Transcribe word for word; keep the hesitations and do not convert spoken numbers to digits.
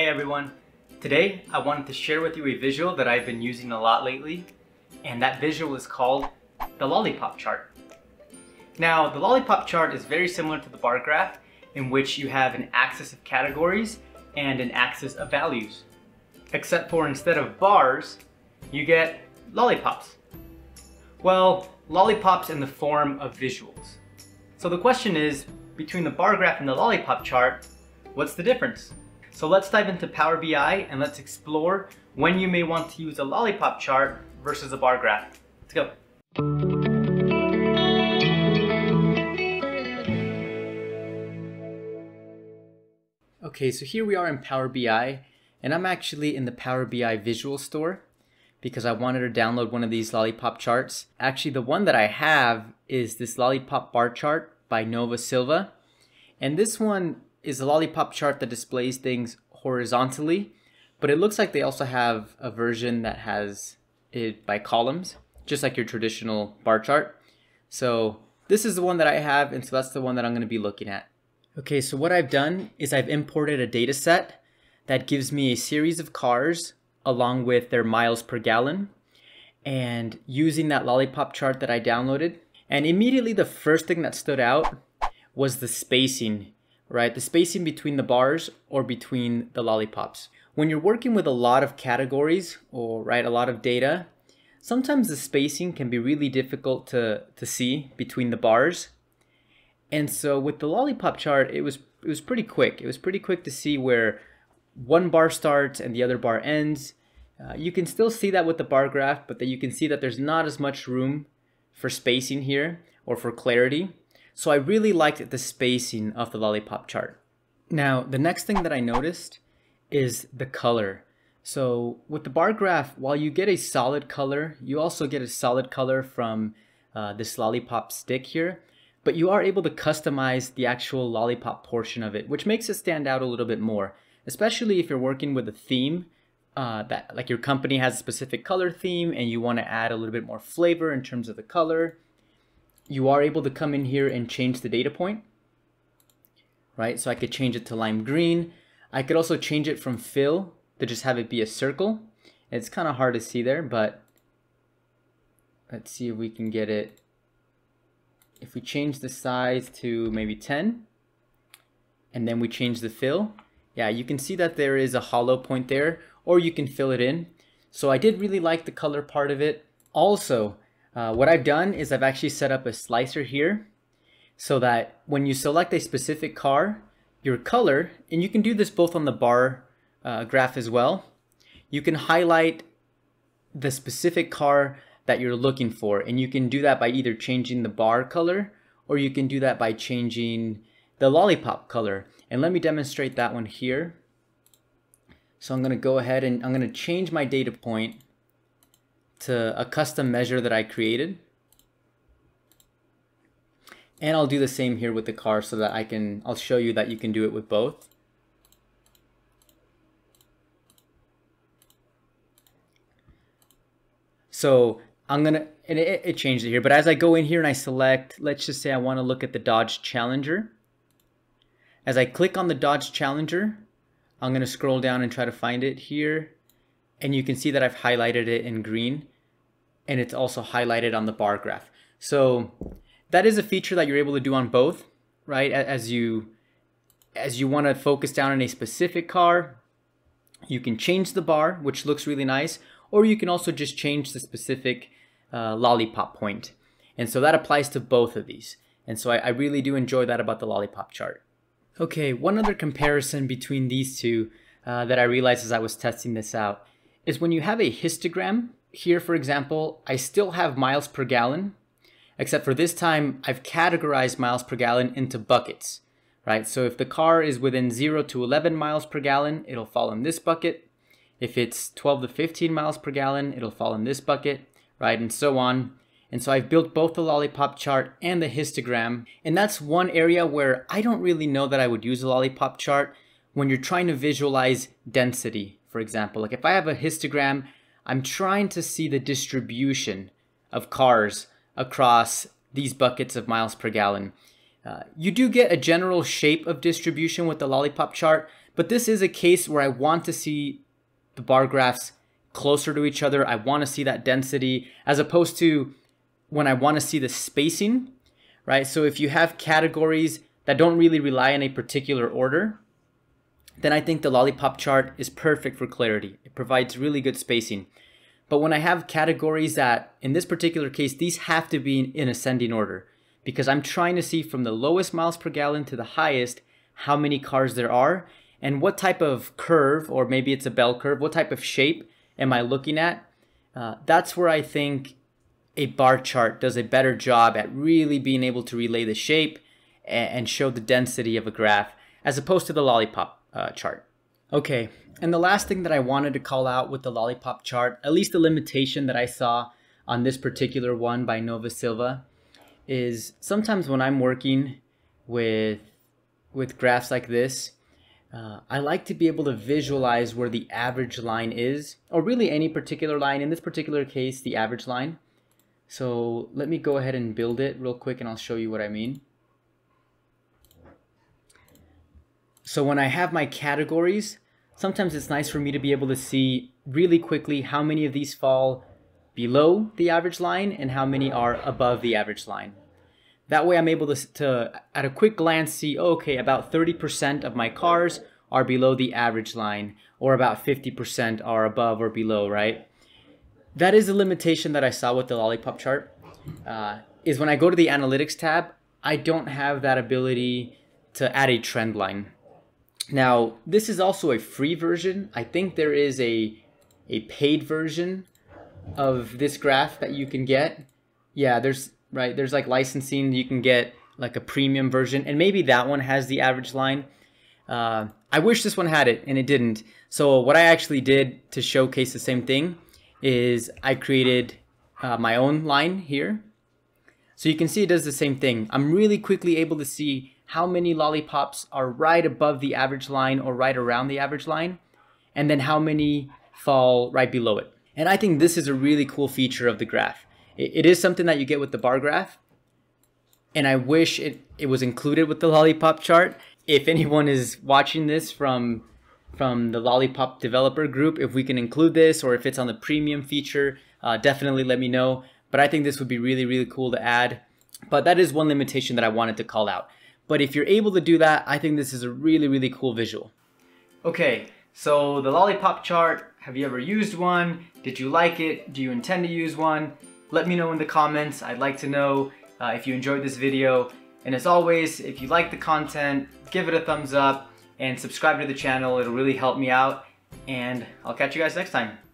Hey everyone, today I wanted to share with you a visual that I've been using a lot lately, and that visual is called the lollipop chart. Now the lollipop chart is very similar to the bar graph in which you have an axis of categories and an axis of values, except for instead of bars, you get lollipops. Well, lollipops in the form of visuals. So the question is, between the bar graph and the lollipop chart, what's the difference? So let's dive into Power B I and let's explore when you may want to use a lollipop chart versus a bar graph. Let's go. Okay, so here we are in Power B I, and I'm actually in the Power B I visual store because I wanted to download one of these lollipop charts. Actually, the one that I have is this lollipop bar chart by Nova Silva. And this one is a lollipop chart that displays things horizontally, but it looks like they also have a version that has it by columns, just like your traditional bar chart. So this is the one that I have, and so that's the one that I'm gonna be looking at. Okay, so what I've done is I've imported a data set that gives me a series of cars along with their miles per gallon, and using that lollipop chart that I downloaded. And immediately the first thing that stood out was the spacing, right? The spacing between the bars or between the lollipops. When you're working with a lot of categories or right, a lot of data, sometimes the spacing can be really difficult to, to see between the bars. And so with the lollipop chart, it was, it was pretty quick. It was pretty quick to see where one bar starts and the other bar ends. Uh, you can still see that with the bar graph, but then you can see that there's not as much room for spacing here or for clarity. So I really liked the spacing of the lollipop chart. Now, the next thing that I noticed is the color. So with the bar graph, while you get a solid color, you also get a solid color from uh, this lollipop stick here, but you are able to customize the actual lollipop portion of it, which makes it stand out a little bit more, especially if you're working with a theme uh, that like your company has a specific color theme and you want to add a little bit more flavor in terms of the color. You are able to come in here and change the data point, right? So I could change it to lime green. I could also change it from fill to just have it be a circle. It's kind of hard to see there, but let's see if we can get it. If we change the size to maybe ten, and then we change the fill, yeah, you can see that there is a hollow point there, or you can fill it in. So I did really like the color part of it. Also, Uh, what I've done is I've actually set up a slicer here so that when you select a specific car, your color, and you can do this both on the bar uh, graph as well, you can highlight the specific car that you're looking for. And you can do that by either changing the bar color, or you can do that by changing the lollipop color. And let me demonstrate that one here. So I'm going to go ahead and I'm going to change my data point to a custom measure that I created. And I'll do the same here with the car so that I can, I'll show you that you can do it with both. So I'm gonna, and it, it changed it here, but as I go in here and I select, let's just say I wanna look at the Dodge Challenger. As I click on the Dodge Challenger, I'm gonna scroll down and try to find it here. And you can see that I've highlighted it in green, and it's also highlighted on the bar graph. So that is a feature that you're able to do on both, right? As you, as you want to focus down on a specific car, you can change the bar, which looks really nice, or you can also just change the specific uh, lollipop point. And so that applies to both of these. And so I, I really do enjoy that about the lollipop chart. Okay, one other comparison between these two uh, that I realized as I was testing this out is when you have a histogram. Here, for example, I still have miles per gallon, except for this time I've categorized miles per gallon into buckets, right? So if the car is within zero to eleven miles per gallon, it'll fall in this bucket. If it's twelve to fifteen miles per gallon, it'll fall in this bucket, right? And so on. And so I've built both the lollipop chart and the histogram. And that's one area where I don't really know that I would use a lollipop chart when you're trying to visualize density. For example, like if I have a histogram, I'm trying to see the distribution of cars across these buckets of miles per gallon. Uh, you do get a general shape of distribution with the lollipop chart, But this is a case where I want to see the bar graphs closer to each other. I want to see that density as opposed to when I want to see the spacing, right? So if you have categories that don't really rely on a particular order, then I think the lollipop chart is perfect for clarity. It provides really good spacing. But when I have categories that, in this particular case, these have to be in ascending order because I'm trying to see from the lowest miles per gallon to the highest how many cars there are and what type of curve, or maybe it's a bell curve, what type of shape am I looking at? Uh, that's where I think a bar chart does a better job at really being able to relay the shape and show the density of a graph as opposed to the lollipop uh, chart. Okay, and the last thing that I wanted to call out with the lollipop chart, at least the limitation that I saw on this particular one by Nova Silva, is sometimes when I'm working with, with graphs like this, Uh, I like to be able to visualize where the average line is, or really any particular line. In this particular case, the average line. So let me go ahead and build it real quick and I'll show you what I mean. So when I have my categories, sometimes it's nice for me to be able to see really quickly how many of these fall below the average line and how many are above the average line. That way I'm able to, to, at a quick glance, see, okay, about thirty percent of my cars are below the average line, or about fifty percent are above or below, right? That is a limitation that I saw with the lollipop chart, uh, is when I go to the analytics tab, I don't have that ability to add a trend line. Now, this is also a free version. I think there is a, a paid version of this graph that you can get. Yeah, there's... right, there's like licensing, you can get like a premium version, and maybe that one has the average line. Uh, I wish this one had it, and it didn't. So what I actually did to showcase the same thing is I created uh, my own line here. So you can see it does the same thing. I'm really quickly able to see how many lollipops are right above the average line or right around the average line, and then how many fall right below it. And I think this is a really cool feature of the graph. It is something that you get with the bar graph, and I wish it, it was included with the lollipop chart. If anyone is watching this from, from the lollipop developer group, if we can include this or if it's on the premium feature, uh, definitely let me know. But I think this would be really, really cool to add. But that is one limitation that I wanted to call out. But if you're able to do that, I think this is a really, really cool visual. Okay, so the lollipop chart, have you ever used one? Did you like it? Do you intend to use one? Let me know in the comments. I'd like to know uh, if you enjoyed this video. And as always, if you like the content, give it a thumbs up and subscribe to the channel. It'll really help me out. And I'll catch you guys next time.